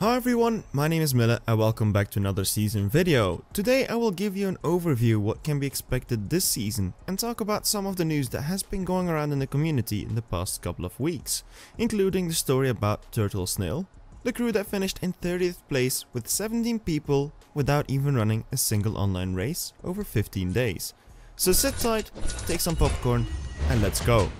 Hi everyone, my name is Mille and welcome back to another season video. Today I will give you an overview what can be expected this season and talk about some of the news that has been going around in the community in the past couple of weeks, including the story about Turtle Snail, the crew that finished in 30th place with 17 people without even running a single online race over 15 days. So sit tight, take some popcorn and let's go.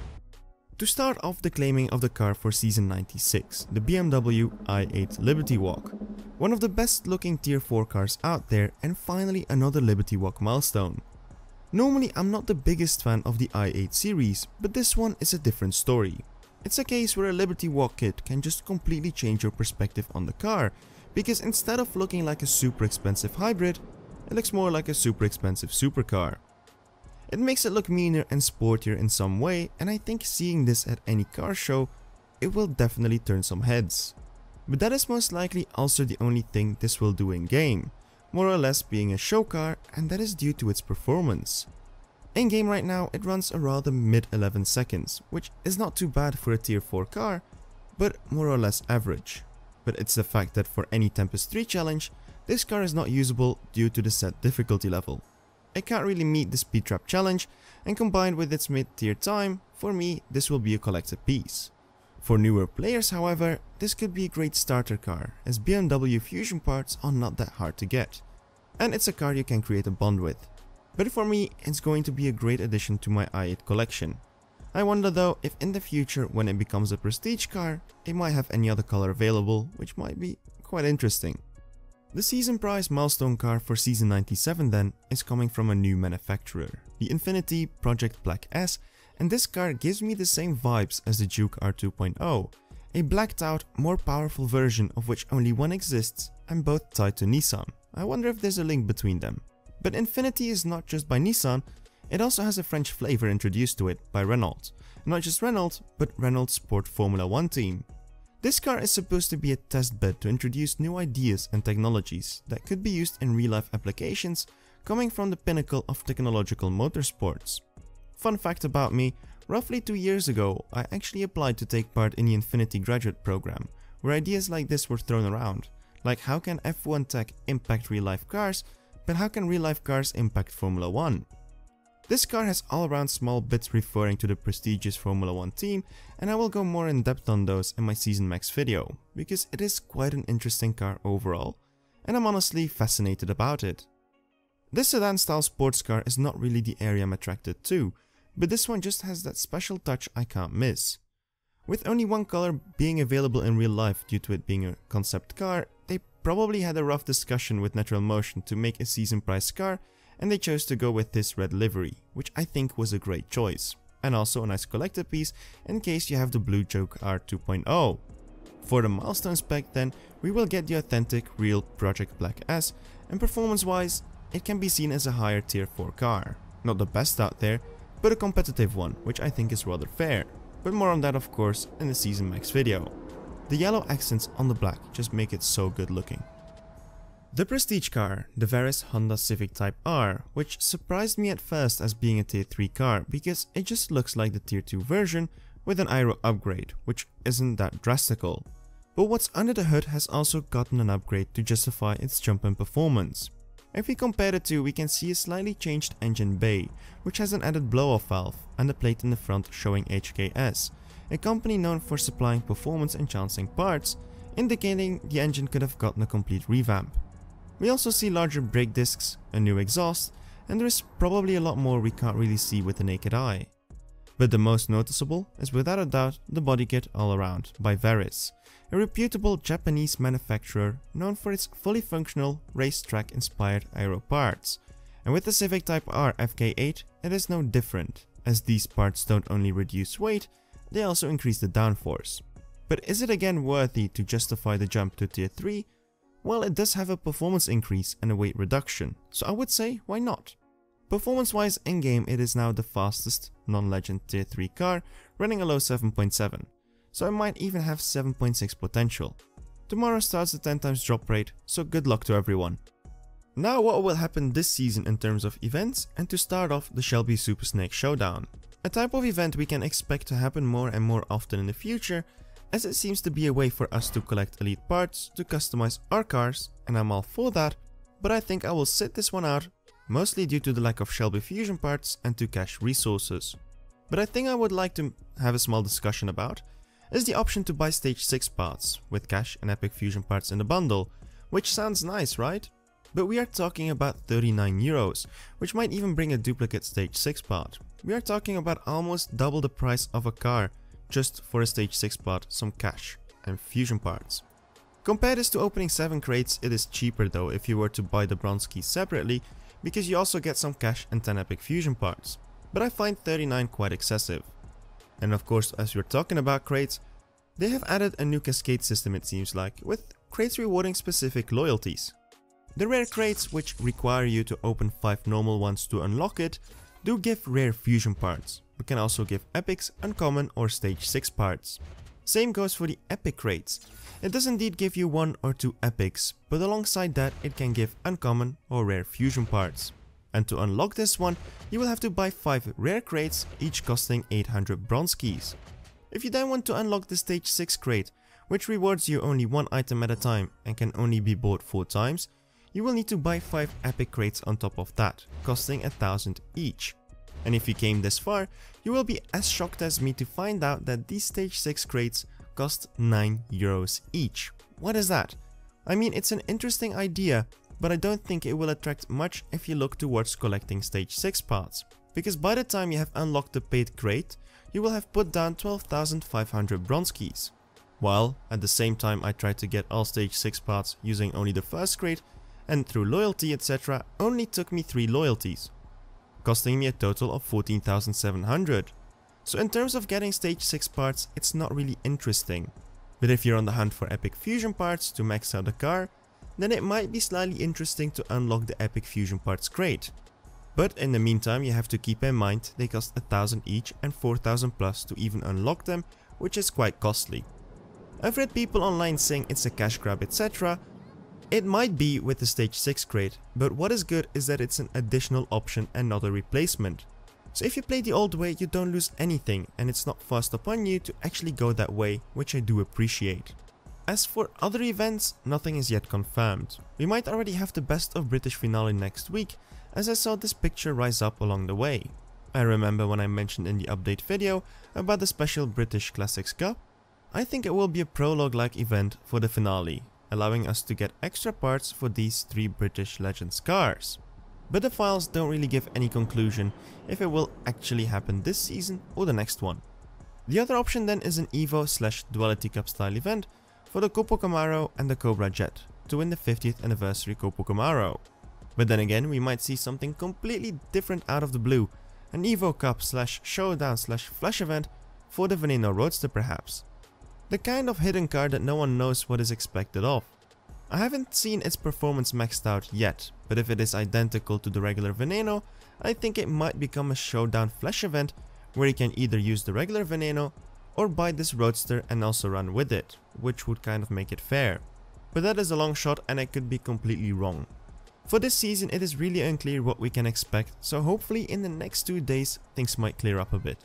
To start off the claiming of the car for season 96, the BMW i8 Liberty Walk. One of the best looking tier 4 cars out there and finally another Liberty Walk milestone. Normally I'm not the biggest fan of the i8 series, but this one is a different story. It's a case where a Liberty Walk kit can just completely change your perspective on the car, because instead of looking like a super expensive hybrid, it looks more like a super expensive supercar. It makes it look meaner and sportier in some way, and I think seeing this at any car show, it will definitely turn some heads. But that is most likely also the only thing this will do in game, more or less being a show car, and that is due to its performance. In game right now it runs around mid 11 seconds, which is not too bad for a tier 4 car, but more or less average. But it's the fact that for any Tempest 3 challenge, this car is not usable due to the set difficulty level. It can't really meet the speed trap challenge, and combined with its mid-tier time, for me this will be a collected piece. For newer players however, this could be a great starter car, as BMW Fusion parts are not that hard to get, and it's a car you can create a bond with. But for me, it's going to be a great addition to my i8 collection. I wonder though if in the future when it becomes a prestige car, it might have any other color available, which might be quite interesting. The season prize milestone car for season 97 then is coming from a new manufacturer, the Infiniti Project Black S, and this car gives me the same vibes as the Juke R2.0, a blacked out, more powerful version of which only one exists and both tied to Nissan. I wonder if there's a link between them. But Infiniti is not just by Nissan, it also has a French flavor introduced to it by Renault. Not just Renault, but Renault Sport Formula 1 team. This car is supposed to be a testbed to introduce new ideas and technologies that could be used in real-life applications coming from the pinnacle of technological motorsports. Fun fact about me, roughly 2 years ago I actually applied to take part in the Infiniti graduate program, where ideas like this were thrown around, like how can F1 tech impact real-life cars, but how can real-life cars impact Formula 1? This car has all-around small bits referring to the prestigious Formula 1 team, and I will go more in depth on those in my Season Max video, because it is quite an interesting car overall, and I'm honestly fascinated about it. This sedan-style sports car is not really the area I'm attracted to, but this one just has that special touch I can't miss. With only one color being available in real life due to it being a concept car, they probably had a rough discussion with Natural Motion to make a season price car, and they chose to go with this red livery, which I think was a great choice, and also a nice collector piece in case you have the blue Joke R2.0. For the milestone spec then, we will get the authentic real Project Black S, and performance wise, it can be seen as a higher tier 4 car. Not the best out there, but a competitive one, which I think is rather fair, but more on that of course in the Season Max video. The yellow accents on the black just make it so good looking. The prestige car, the Varis Honda Civic Type R, which surprised me at first as being a tier 3 car because it just looks like the tier 2 version with an aero upgrade, which isn't that drastical. But what's under the hood has also gotten an upgrade to justify its jump in performance. If we compare the two, we can see a slightly changed engine bay, which has an added blow-off valve and a plate in the front showing HKS, a company known for supplying performance-enhancing parts, indicating the engine could have gotten a complete revamp. We also see larger brake discs, a new exhaust, and there is probably a lot more we can't really see with the naked eye. But the most noticeable is without a doubt the body kit all around by Varis, a reputable Japanese manufacturer known for its fully functional racetrack inspired aero parts. And with the Civic Type R FK8 it is no different, as these parts don't only reduce weight, they also increase the downforce. But is it again worthy to justify the jump to tier 3? Well, it does have a performance increase and a weight reduction, so I would say why not. Performance wise in game it is now the fastest non-legend tier 3 car running a low 7.7, so it might even have 7.6 potential. Tomorrow starts the 10 times drop rate, so good luck to everyone. Now what will happen this season in terms of events, and to start off the Shelby Super Snake Showdown. A type of event we can expect to happen more and more often in the future, as it seems to be a way for us to collect elite parts to customize our cars, and I'm all for that, but I think I will sit this one out, mostly due to the lack of Shelby Fusion parts and to cash resources. But I think I would like to have a small discussion about is the option to buy stage 6 parts with cash and epic fusion parts in the bundle, which sounds nice, right? But we are talking about 39 euros, which might even bring a duplicate stage 6 part. We are talking about almost double the price of a car just for a stage 6 part, some cash and fusion parts. Compare this to opening 7 crates, it is cheaper though if you were to buy the bronze key separately, because you also get some cash and 10 epic fusion parts. But I find 39 quite excessive. And of course, as we're talking about crates, they have added a new cascade system it seems like, with crates rewarding specific loyalties. The rare crates, which require you to open 5 normal ones to unlock it, do give rare fusion parts, but can also give epics, uncommon or stage 6 parts. Same goes for the epic crates. It does indeed give you 1 or 2 epics, but alongside that it can give uncommon or rare fusion parts. And to unlock this one, you will have to buy 5 rare crates, each costing 800 bronze keys. If you then want to unlock the stage 6 crate, which rewards you only 1 item at a time and can only be bought 4 times, you will need to buy 5 epic crates on top of that, costing 1000 each. And if you came this far, you will be as shocked as me to find out that these stage 6 crates cost 9 euros each. What is that? I mean, it's an interesting idea, but I don't think it will attract much if you look towards collecting stage 6 parts, because by the time you have unlocked the paid crate, you will have put down 12,500 bronze keys. While at the same time I tried to get all stage 6 parts using only the first crate, and through loyalty etc, only took me 3 loyalties, costing me a total of 14,700. So in terms of getting stage 6 parts, it's not really interesting. But if you're on the hunt for epic fusion parts to max out the car, then it might be slightly interesting to unlock the epic fusion parts crate. But in the meantime, you have to keep in mind they cost 1000 each and 4000 plus to even unlock them, which is quite costly. I've read people online saying it's a cash grab etc. It might be with the stage 6 crate, but what is good is that it's an additional option and not a replacement. So if you play the old way, you don't lose anything and it's not forced upon you to actually go that way, which I do appreciate. As for other events, nothing is yet confirmed. We might already have the Best of British finale next week, as I saw this picture rise up along the way. I remember when I mentioned in the update video about the special British Classics Cup. I think it will be a prologue-like event for the finale, allowing us to get extra parts for these 3 British Legends cars. But the files don't really give any conclusion if it will actually happen this season or the next one. The other option then is an Evo/Duality Cup style event for the Copo Camaro and the Cobra Jet to win the 50th anniversary Copo Camaro. But then again, we might see something completely different out of the blue, an Evo Cup/Showdown/Flash event for the Veneno Roadster perhaps. The kind of hidden car that no one knows what is expected of. I haven't seen its performance maxed out yet, but if it is identical to the regular Veneno, I think it might become a Showdown Flash event where you can either use the regular Veneno or buy this Roadster and also run with it, which would kind of make it fair. But that is a long shot and I could be completely wrong. For this season it is really unclear what we can expect, so hopefully in the next 2 days things might clear up a bit.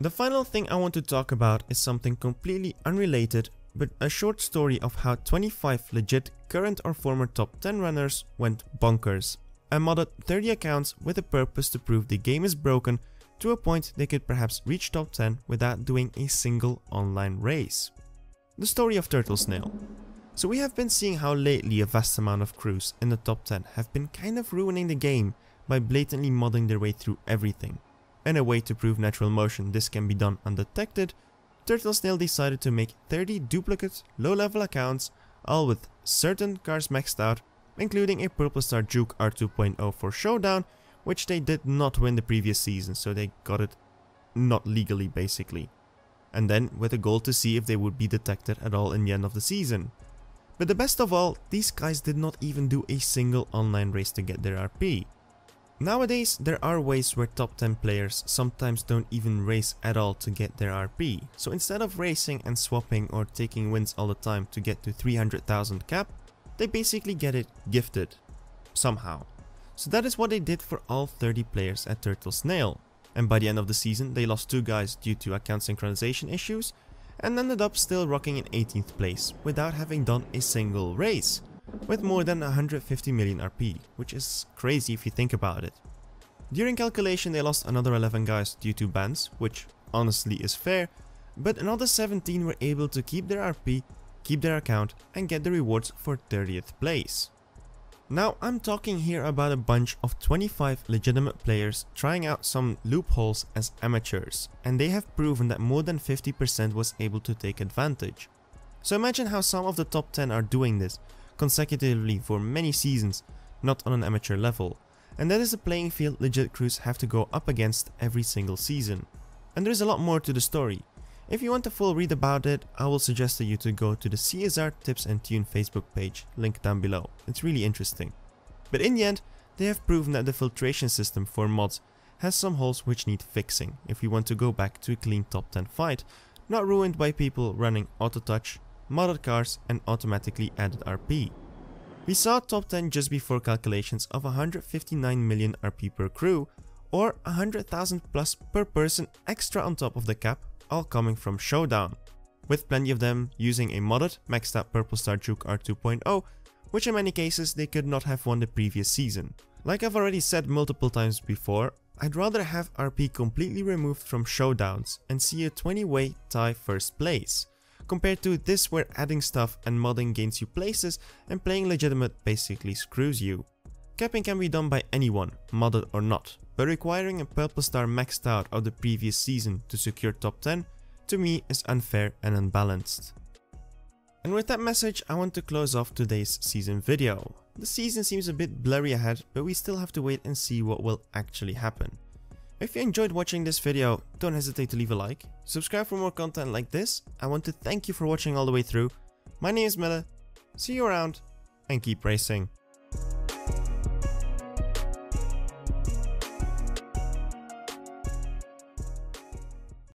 The final thing I want to talk about is something completely unrelated, but a short story of how 25 legit current or former top 10 runners went bonkers and modded 30 accounts with a purpose to prove the game is broken, to a point they could perhaps reach top 10 without doing a single online race. The story of Turtle Snail. So we have been seeing how lately a vast amount of crews in the top 10 have been kind of ruining the game by blatantly modding their way through everything. In a way to prove natural motion this can be done undetected, Turtle Snail decided to make 30 duplicate low-level accounts, all with certain cars maxed out, including a purple star Juke R2.0 for Showdown, which they did not win the previous season, so they got it not legally basically, and then with a goal to see if they would be detected at all in the end of the season. But the best of all, these guys did not even do a single online race to get their RP. Nowadays there are ways where top 10 players sometimes don't even race at all to get their RP, so instead of racing and swapping or taking wins all the time to get to 300,000 cap, they basically get it gifted, somehow. So that is what they did for all 30 players at Turtle Snail, and by the end of the season they lost 2 guys due to account synchronization issues and ended up still rocking in 18th place without having done a single race, with more than 150 million RP, which is crazy if you think about it. During calculation they lost another 11 guys due to bans, which honestly is fair, but another 17 were able to keep their RP, keep their account and get the rewards for 30th place. Now I'm talking here about a bunch of 25 legitimate players trying out some loopholes as amateurs, and they have proven that more than 50% was able to take advantage. So imagine how some of the top 10 are doing this consecutively for many seasons, not on an amateur level, and that is the playing field legit crews have to go up against every single season. And there is a lot more to the story. If you want a full read about it, I will suggest to you to go to the CSR Tips and Tune Facebook page, link down below, it's really interesting. But in the end, they have proven that the filtration system for mods has some holes which need fixing if you want to go back to a clean top 10 fight, not ruined by people running auto-touch, modded cars and automatically added RP. We saw top 10 just before calculations of 159 million RP per crew, or 100,000 plus per person extra on top of the cap, all coming from Showdown, with plenty of them using a modded, maxed out Purple Star Juke R2.0, which in many cases they could not have won the previous season. Like I've already said multiple times before, I'd rather have RP completely removed from Showdowns and see a 20-way tie first place, compared to this where adding stuff and modding gains you places and playing legitimate basically screws you. Capping can be done by anyone, modded or not, but requiring a Purple Star maxed out of the previous season to secure top 10, to me is unfair and unbalanced. And with that message I want to close off today's season video. The season seems a bit blurry ahead, but we still have to wait and see what will actually happen. If you enjoyed watching this video, don't hesitate to leave a like, subscribe for more content like this, I want to thank you for watching all the way through. My name is Mille, see you around and keep racing.